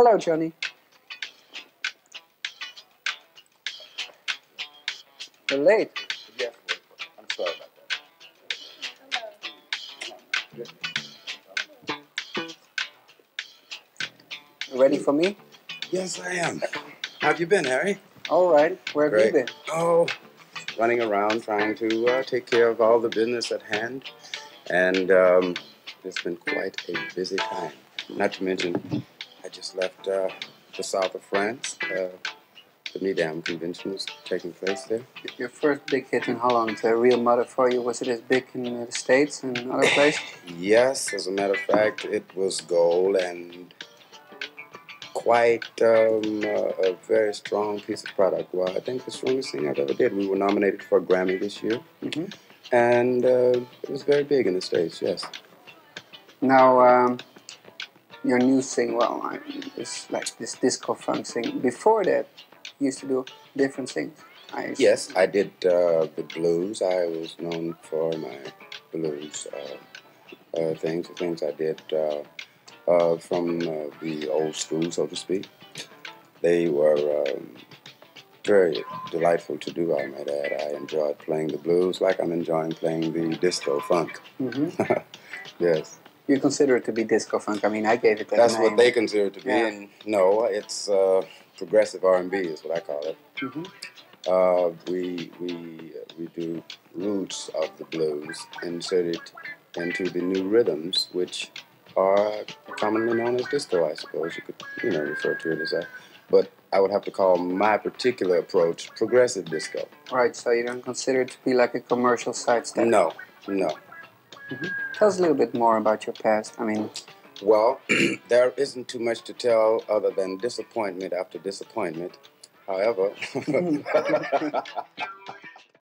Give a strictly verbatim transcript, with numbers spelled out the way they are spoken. Hello, Johnny. You're late. Yes, I'm sorry about that. Hello. Ready for me? Yes, I am. How have you been, Harry? All right. Where have you been? Oh, running around trying to uh, take care of all the business at hand. And um, it's been quite a busy time. Not to mention, I just left uh, the south of France. Uh, the Midam Convention was taking place there. Your first big hit in Holland, a real mother for you. Was it as big in the States and other places? Yes, as a matter of fact, it was gold and quite um, a, a very strong piece of product. Well, I think the strongest thing I've ever did. We were nominated for a Grammy this year, mm-hmm. and uh, it was very big in the States, yes. Now, um, your new thing, well, I mean, it's like this disco funk thing. Before that, you used to do different things. I yes, I did uh, the blues. I was known for my blues uh, uh, things, the things I did uh, uh, from uh, the old school, so to speak. They were um, very delightful to do, I might add. I enjoyed playing the blues like I'm enjoying playing the disco funk. Mm-hmm. Yes. You consider it to be disco funk? I mean, I gave it that That's name. What they consider it to be. Yeah. And no, it's uh, progressive R and B is what I call it. Mm-hmm. uh, we we we do roots of the blues inserted into the new rhythms, which are commonly known as disco. I suppose you could you know refer to it as that. But I would have to call my particular approach progressive disco. Right. So you don't consider it to be like a commercial sidestep? No. No. Mm-hmm. Tell us a little bit more about your past. I mean, well, there isn't too much to tell other than disappointment after disappointment. However,